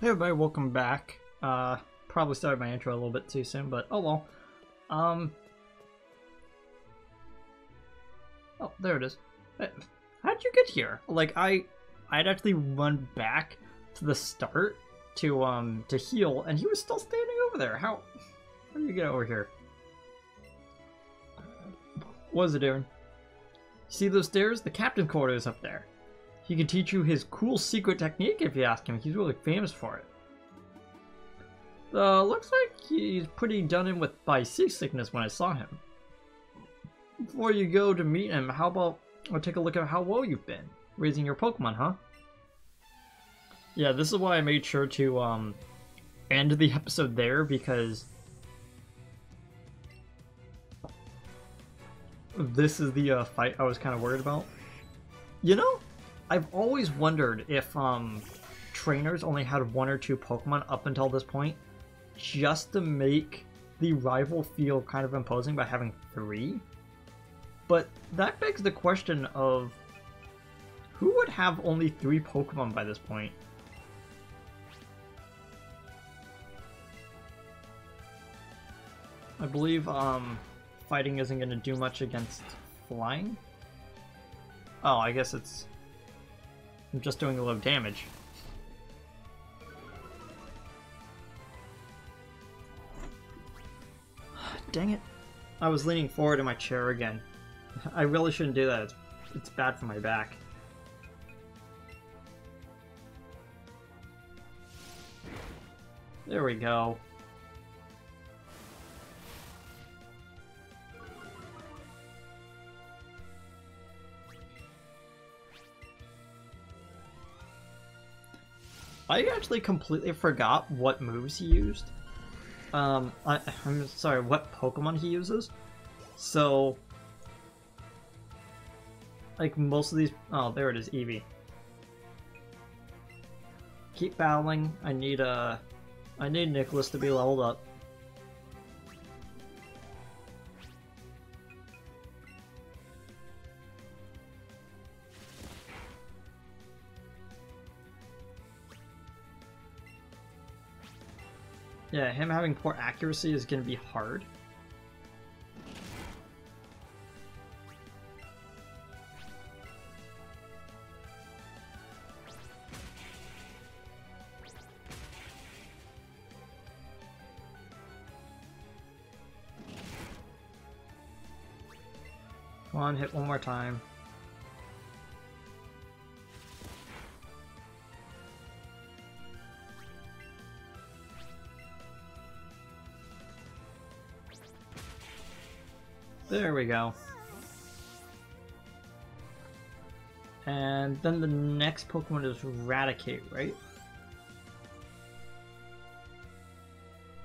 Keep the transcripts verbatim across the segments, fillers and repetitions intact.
Hey everybody, welcome back. Uh, probably started my intro a little bit too soon, but oh well. Um, oh, there it is. How'd you get here? Like, I, I'd actually run back to the start to, um, to heal, and he was still standing over there. How, how did you get over here? What is it doing? See those stairs? The captain's quarter is up there. He can teach you his cool secret technique if you ask him. He's really famous for it. Uh, looks like he's pretty done in with by seasickness when I saw him. Before you go to meet him, how about we'll take a look at how well you've been raising your Pokemon, huh? Yeah, this is why I made sure to um, end the episode there, because this is the uh, fight I was kind of worried about. You know, I've always wondered if um, trainers only had one or two Pokemon up until this point, just to make the rival feel kind of imposing by having three. But that begs the question of who would have only three Pokemon by this point? I believe um, fighting isn't going to do much against flying. Oh, I guess it's... I'm just doing a little damage. Dang it. I was leaning forward in my chair again. I really shouldn't do that. It's, it's bad for my back. There we go. I actually completely forgot what moves he used. Um, I, I'm sorry, what Pokemon he uses. So... like, most of these... oh, there it is, Eevee. Keep battling. I need, uh... I need Nicholas to be leveled up. Yeah, him having poor accuracy is going to be hard. Come on, hit one more time. There we go. And then the next Pokemon is Raticate, right?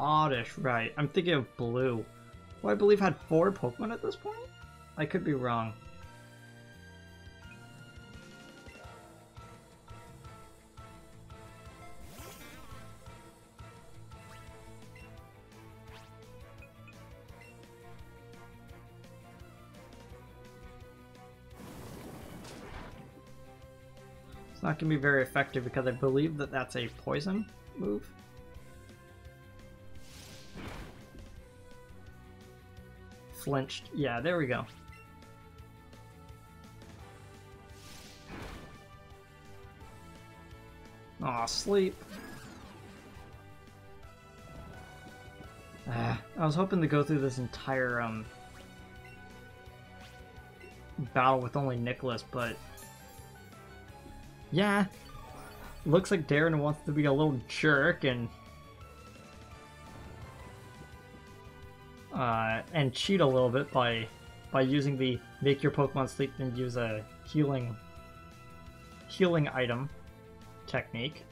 Oddish, right. I'm thinking of Blue, who I believe had four Pokemon at this point? I could be wrong. It's not going to be very effective because I believe that that's a poison move. Flinched. Yeah, there we go. Aw, sleep. Uh, I was hoping to go through this entire um, battle with only Nicholas, but yeah, looks like Darren wants to be a little jerk and uh, and cheat a little bit by by using the make your Pokemon sleep and use a healing healing item technique.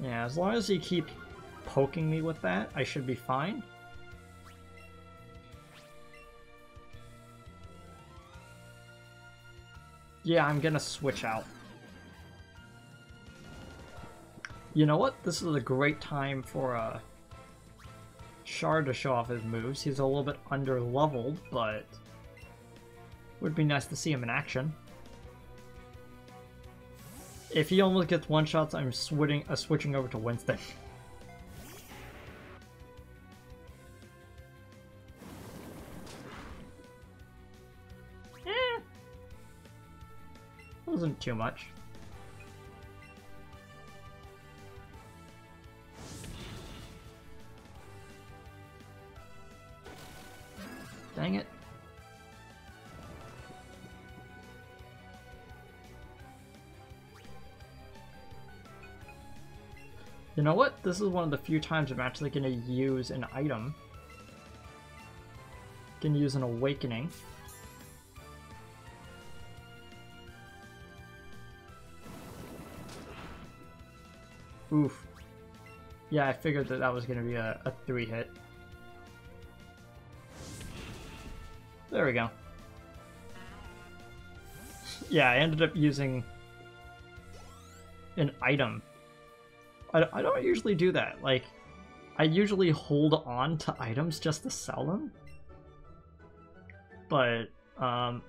Yeah, as long as you keep poking me with that, I should be fine. Yeah, I'm gonna switch out. You know what? This is a great time for uh, Char to show off his moves. He's a little bit under-leveled, but Would be nice to see him in action. If he only gets one-shots, I'm switching, uh, switching over to Winston. Eh. Wasn't too much. Dang it. You know what? This is one of the few times I'm actually going to use an item. Can use an awakening. Oof. Yeah, I figured that that was going to be a, a three hit. There we go. Yeah, I ended up using an item. I don't usually do that. Like, I usually hold on to items just to sell them. But, um...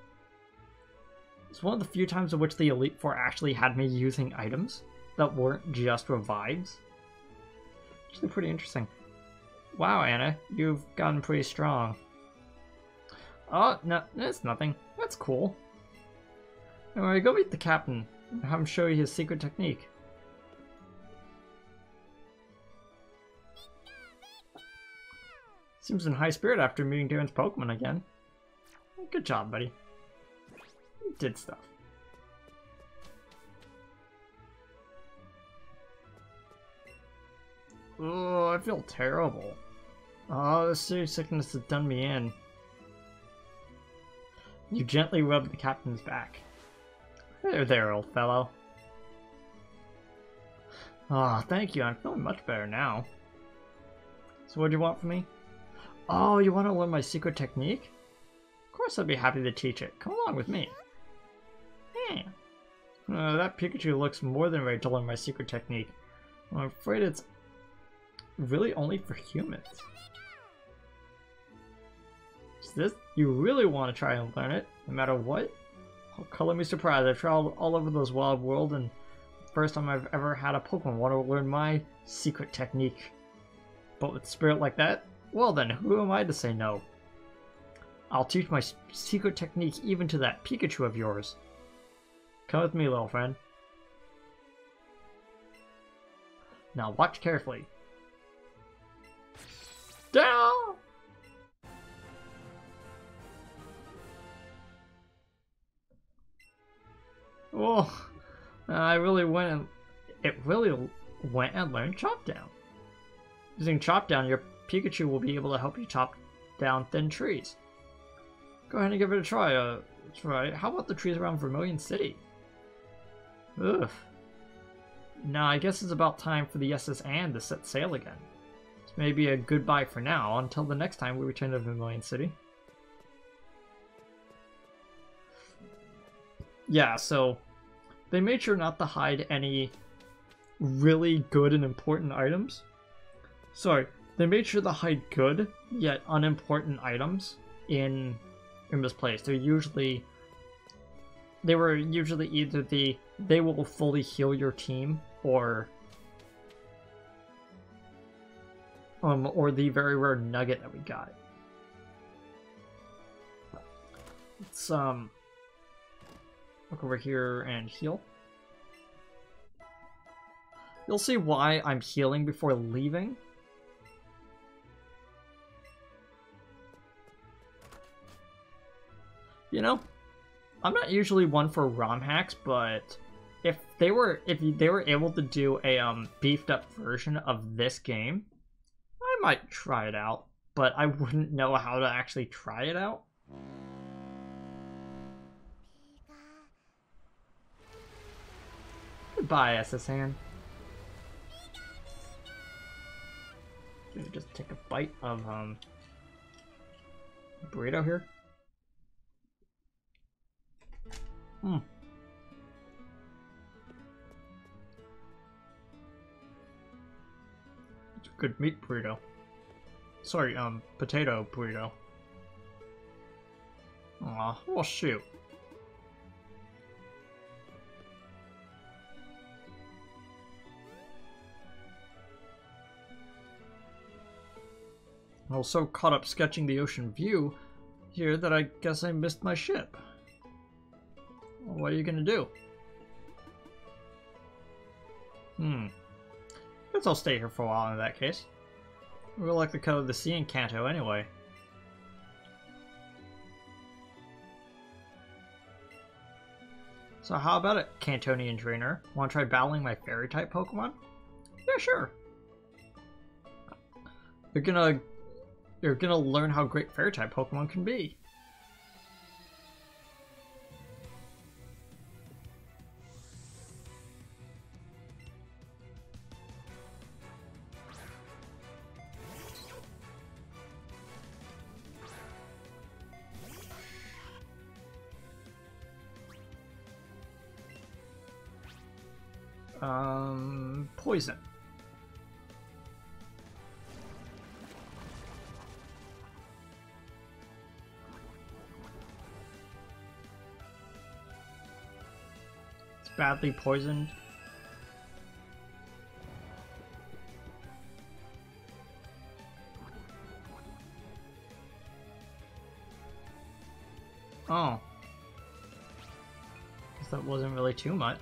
it's one of the few times in which the Elite Four actually had me using items that weren't just revives. Actually pretty interesting. Wow, Anna, you've gotten pretty strong. Oh, no, it's nothing. That's cool. Anyway, go meet the captain and have him show you his secret technique. Seems in high spirit after meeting Darren's Pokemon again. Good job, buddy. You did stuff. Oh, I feel terrible. Oh, this serious sickness has done me in. You gently rubbed the captain's back. There, there, old fellow. Ah, oh, thank you. I'm feeling much better now. So what do you want from me? Oh, you want to learn my secret technique? Of course I'd be happy to teach it. Come along with me. Yeah. Uh, that Pikachu looks more than ready to learn my secret technique. Well, I'm afraid it's really only for humans. Is this? You really want to try and learn it, no matter what? Oh, color me surprised. I've traveled all over this wild world, and the first time I've ever had a Pokemon want to learn my secret technique. But with spirit like that? Well then, who am I to say no? I'll teach my secret technique even to that Pikachu of yours. Come with me, little friend. Now watch carefully. Down! Oh, I really went and... It really went and learned Chop Down. Using Chop Down, you're... Pikachu will be able to help you chop down thin trees. Go ahead and give it a try. Uh, try. How about the trees around Vermillion City? Ugh. Now I guess it's about time for the S S Anne to set sail again. It's maybe a goodbye for now until the next time we return to Vermillion City. Yeah, so they made sure not to hide any really good and important items. Sorry. They made sure to hide good, yet unimportant items in in this place. They're usually... They were usually either the... They will fully heal your team, or... Um, or the very rare nugget that we got. Let's, um... look over here and heal. You'll see why I'm healing before leaving. You know, I'm not usually one for ROM hacks, but if they were if they were able to do a um, beefed up version of this game, I might try it out, but I wouldn't know how to actually try it out. Goodbye, S S Anne. Let me just take a bite of um burrito here. Hmm. It's a good meat burrito. Sorry, um, potato burrito. Aw, well shoot. I was so caught up sketching the ocean view here that I guess I missed my ship. Well, what are you gonna do? Hmm. Guess I'll stay here for a while in that case. We really like the color of the sea in Kanto anyway. So how about it, Cantonian trainer? Wanna try battling my fairy type Pokemon? Yeah, sure. You're gonna, you're gonna learn how great fairy-type Pokemon can be. Um, poison. Badly poisoned. Oh. Guess that wasn't really too much.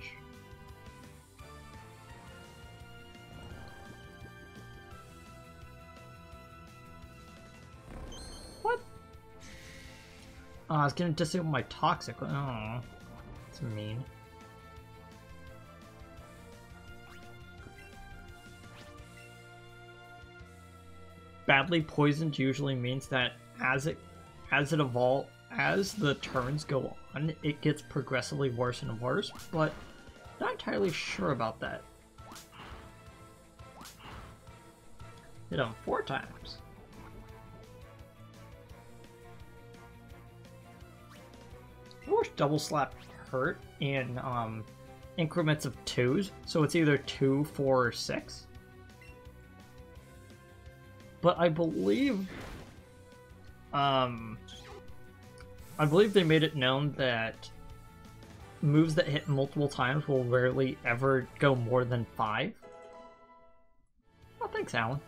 What? Oh, I was gonna disable my toxic. Oh, that's mean. Badly poisoned usually means that as it as it evolves, as the turns go on, it gets progressively worse and worse, but not entirely sure about that. Hit him four times. I wish double slap hurt in um, increments of twos, so it's either two, four, or six. But I believe, um, I believe they made it known that moves that hit multiple times will rarely ever go more than five. Oh, thanks, Alan.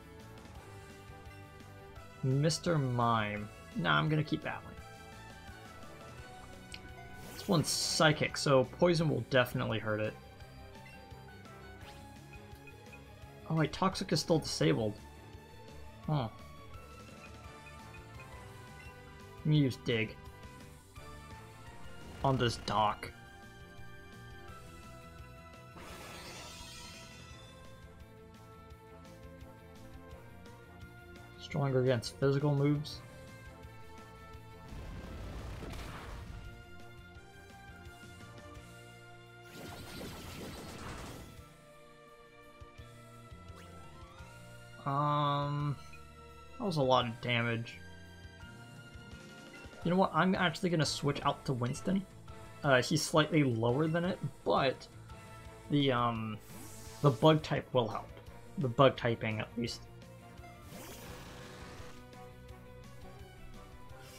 Mister Mime. Nah, I'm gonna keep that one. This one's psychic, so poison will definitely hurt it. Oh wait, toxic is still disabled. Huh. Let me use dig on this dock. Stronger against physical moves. Um. That was a lot of damage. You know what? I'm actually going to switch out to Winston. Uh, he's slightly lower than it, but the um, the bug type will help. The bug typing, at least.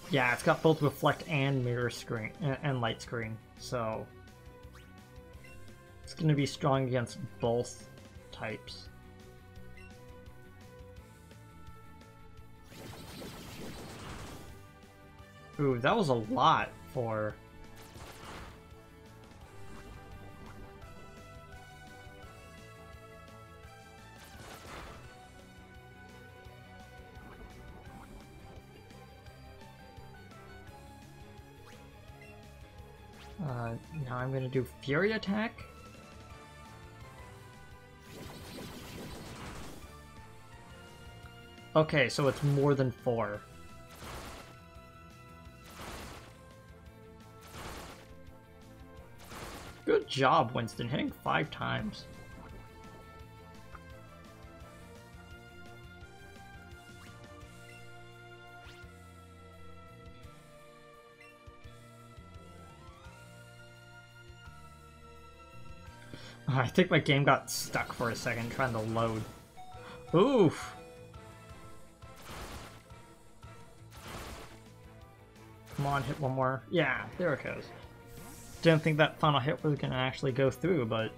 Yeah, it's got both reflect and mirror screen and light screen, so it's going to be strong against both types. Ooh, that was a lot for... Uh, now I'm gonna do Fury Attack. Okay, so it's more than four. Good job, Winston, hitting five times. Oh, I think my game got stuck for a second trying to load. Oof! Come on, hit one more. Yeah, there it goes. Didn't think that final hit was gonna actually go through, but...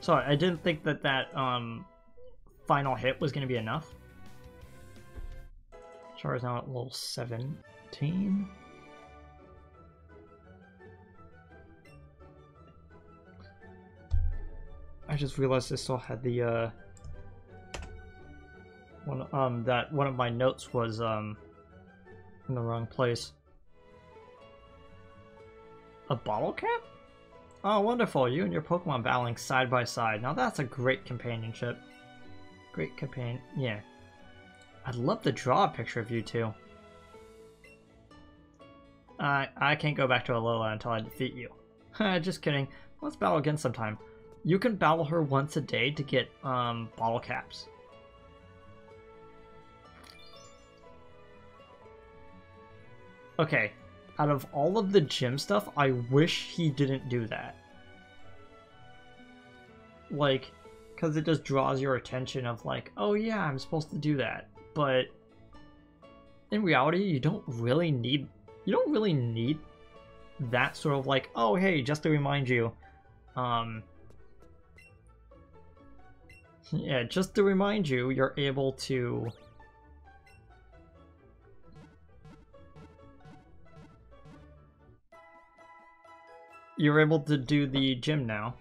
Sorry, I didn't think that that um, final hit was gonna be enough. Char is now at level seventeen. I just realized I still had the uh, one um that one of my notes was um in the wrong place. A bottle cap? Oh, wonderful. You and your Pokemon battling side by side. Now that's a great companionship. Great companion. Yeah. I'd love to draw a picture of you two. I, I can't go back to Alola until I defeat you. Just kidding. Let's battle again sometime. You can battle her once a day to get um, bottle caps. Okay. Out of all of the gym stuff, I wish he didn't do that. Like, because it just draws your attention of like, oh yeah, I'm supposed to do that. But in reality, you don't really need, you don't really need that sort of like, oh hey, just to remind you. Um, yeah, just to remind you, you're able to... You're able to do the gym now.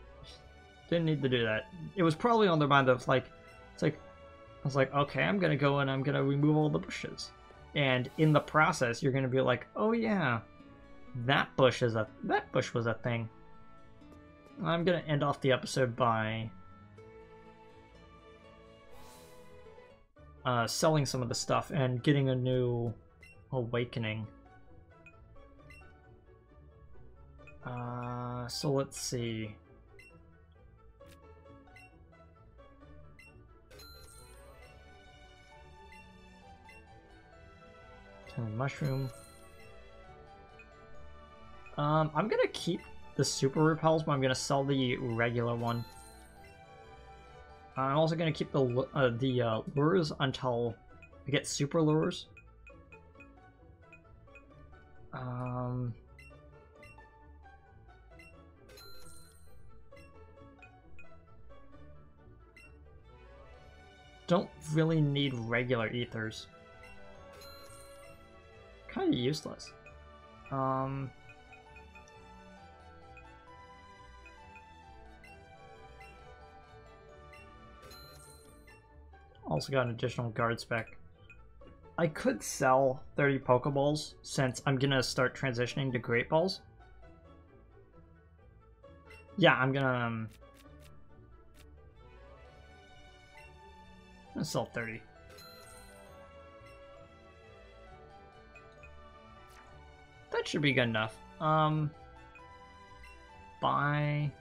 Didn't need to do that. It was probably on their mind of like, it's like, I was like, okay, I'm gonna go and I'm gonna remove all the bushes. And in the process, you're gonna be like, oh yeah, that bush is a, that bush was a thing. I'm gonna end off the episode by uh, selling some of the stuff and getting a new awakening. Uh, so let's see. ten mushroom. Um, I'm gonna keep the super repels, but I'm gonna sell the regular one. I'm also gonna keep the uh, the uh, lures until I get super lures. Um. Don't really need regular ethers. Kind of useless. Um, also got an additional guard spec. I could sell thirty Pokeballs since I'm gonna start transitioning to Great Balls. Yeah, I'm gonna. Um, I'm gonna sell thirty. That should be good enough. Um, buy.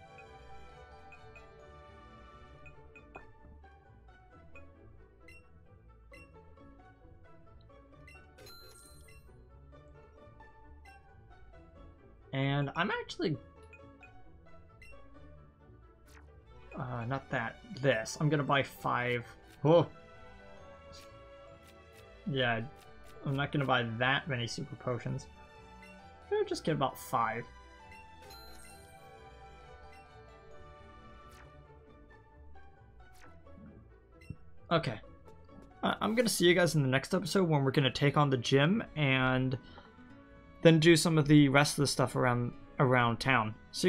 And I'm actually. Uh, not that. This. I'm gonna buy five. Oh. Yeah, I'm not gonna buy that many super potions. I'll just get about five. Okay. Uh, I'm gonna see you guys in the next episode when we're gonna take on the gym and then do some of the rest of the stuff around around town. See you